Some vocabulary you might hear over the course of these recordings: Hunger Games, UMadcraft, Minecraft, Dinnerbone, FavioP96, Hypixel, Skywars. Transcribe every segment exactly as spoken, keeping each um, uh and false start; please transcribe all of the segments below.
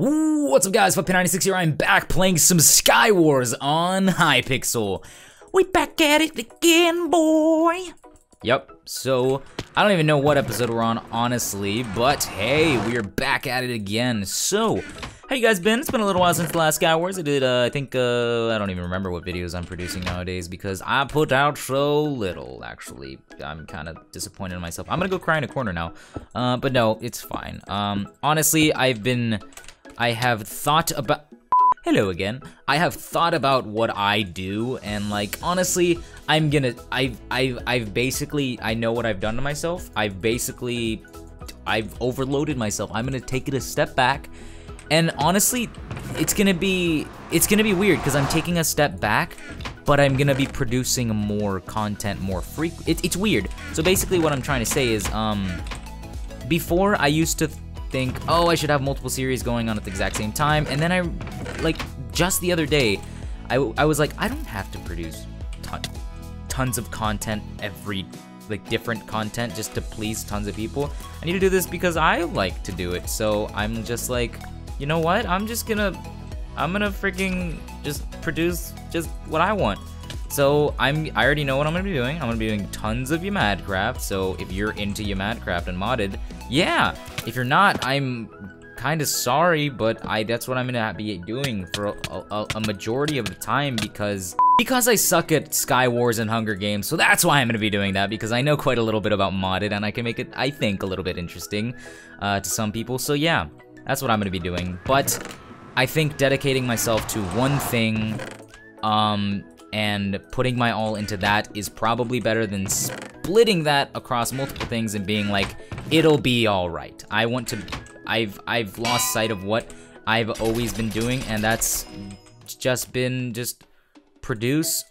Ooh, what's up guys, Fabio P ninety-six here. I'm back playing some Skywars on Hypixel. We back at it again, boy. Yep, so I don't even know what episode we're on, honestly, but hey, we are back at it again. So, how you guys been? It's been a little while since the last Skywars. I did, uh, I think, uh, I don't even remember what videos I'm producing nowadays because I put out so little, actually. I'm kind of disappointed in myself. I'm gonna go cry in a corner now, uh, but no, it's fine. Um, honestly, I've been... I have thought about, hello again, I have thought about what I do, and like, honestly, I'm gonna, I've, I've, I've basically, I know what I've done to myself, I've basically, I've overloaded myself, I'm gonna take it a step back, and honestly, it's gonna be, it's gonna be weird, because I'm taking a step back, but I'm gonna be producing more content more frequently. It, it's weird. So basically what I'm trying to say is, um, before I used to think, oh, I should have multiple series going on at the exact same time, and then I, like, just the other day, I, I was like, I don't have to produce ton, tons of content every, like, different content just to please tons of people. I need to do this because I like to do it, so I'm just like, you know what, I'm just gonna, I'm gonna freaking just produce just what I want. So I'm, I already know what I'm gonna be doing. I'm gonna be doing tons of UMadcraft, so if you're into UMadcraft and modded, yeah. If you're not, I'm kind of sorry, but I that's what I'm gonna be doing for a, a, a majority of the time because because I suck at Skywars and Hunger Games, so that's why I'm gonna be doing that, because I know quite a little bit about modded and I can make it, I think, a little bit interesting uh, to some people. So yeah, that's what I'm gonna be doing. But I think dedicating myself to one thing, um, and putting my all into that is probably better than splitting that across multiple things and being like, it'll be all right. I want to, I've, I've lost sight of what I've always been doing, and that's just been just produce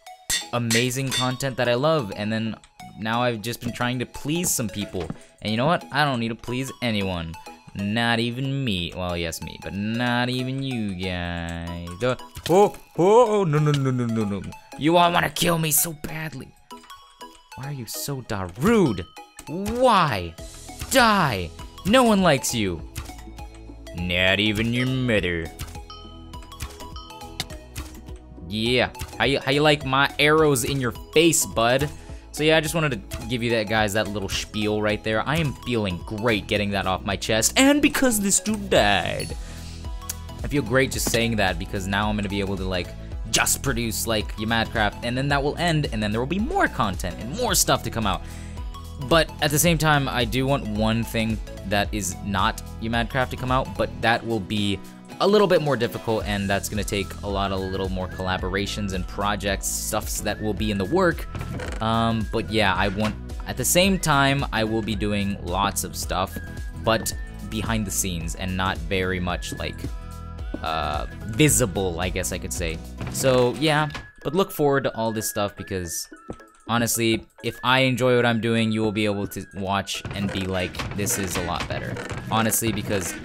amazing content that I love, and then now I've just been trying to please some people, and you know what? I don't need to please anyone. Not even me. Well, yes, me, but not even you guys. Oh, oh, oh, no, no, no, no, no, no. You all want to kill me so badly. Why are you so darn rude? Why? Die. No one likes you. Not even your mother. Yeah. How you, how you like my arrows in your face, bud? So yeah, I just wanted to give you that, guys, that little spiel right there. I am feeling great getting that off my chest, and because this dude died. I feel great just saying that, because now I'm gonna be able to, like, just produce, like, UMadcraft, and then that will end, and then there will be more content and more stuff to come out. But at the same time, I do want one thing that is not UMadcraft to come out, but that will be a little bit more difficult, and that's gonna take a lot of little more collaborations and projects, stuffs that will be in the work. Um, but yeah, I want, at the same time, I will be doing lots of stuff, but behind the scenes and not very much like uh, visible, I guess I could say. So yeah, but look forward to all this stuff because honestly, if I enjoy what I'm doing, you will be able to watch and be like, this is a lot better. Honestly, because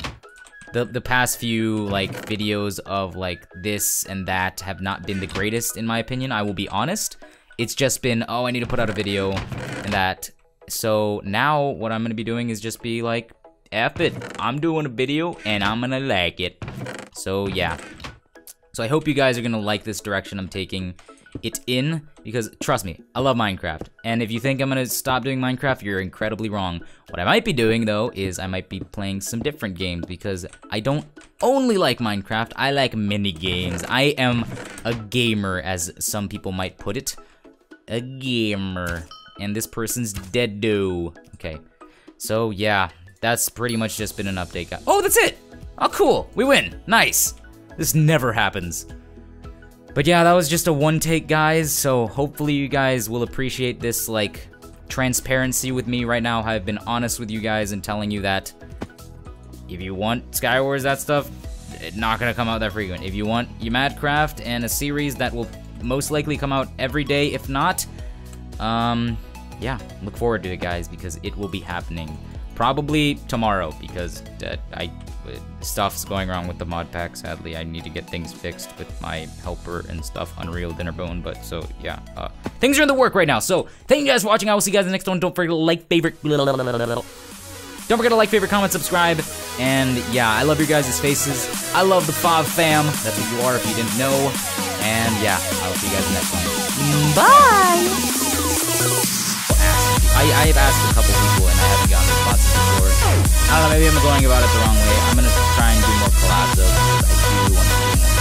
The, the past few, like, videos of, like, this and that have not been the greatest, in my opinion. I will be honest. It's just been, oh, I need to put out a video and that. So now what I'm gonna be doing is just be like, F it. I'm doing a video and I'm gonna like it. So, yeah. So I hope you guys are gonna like this direction I'm taking it in, because trust me, I love Minecraft. And if you think I'm gonna stop doing Minecraft, you're incredibly wrong. What I might be doing though is I might be playing some different games, because I don't only like Minecraft, I like mini games. I am a gamer, as some people might put it. A gamer. And this person's dead do. Okay. So yeah, that's pretty much just been an update. Oh, that's it! Oh cool, we win, nice. This never happens. But yeah, that was just a one take, guys, so hopefully you guys will appreciate this, like, transparency with me right now. I've been honest with you guys and telling you that if you want Skywars, that stuff, it's not gonna come out that frequent. If you want UMadcraft and a series that will most likely come out every day, if not, um, yeah, look forward to it, guys, because it will be happening probably tomorrow, because uh, I... stuff's going wrong with the mod pack, sadly. I need to get things fixed with my helper and stuff, Unreal, Dinnerbone, but so yeah, uh, things are in the work right now. So thank you guys for watching. I will see you guys in the next one. Don't forget to like, favorite, don't forget to like, favorite, comment, subscribe. And yeah, I love your guys' faces. I love the Fav fam. That's what you are if you didn't know. And yeah, I'll see you guys next time. Bye! I, I have asked a couple people and I haven't gotten responses before. I don't know, maybe I'm going about it the wrong way. I'm gonna try and do more collabs though, because I do want to do more.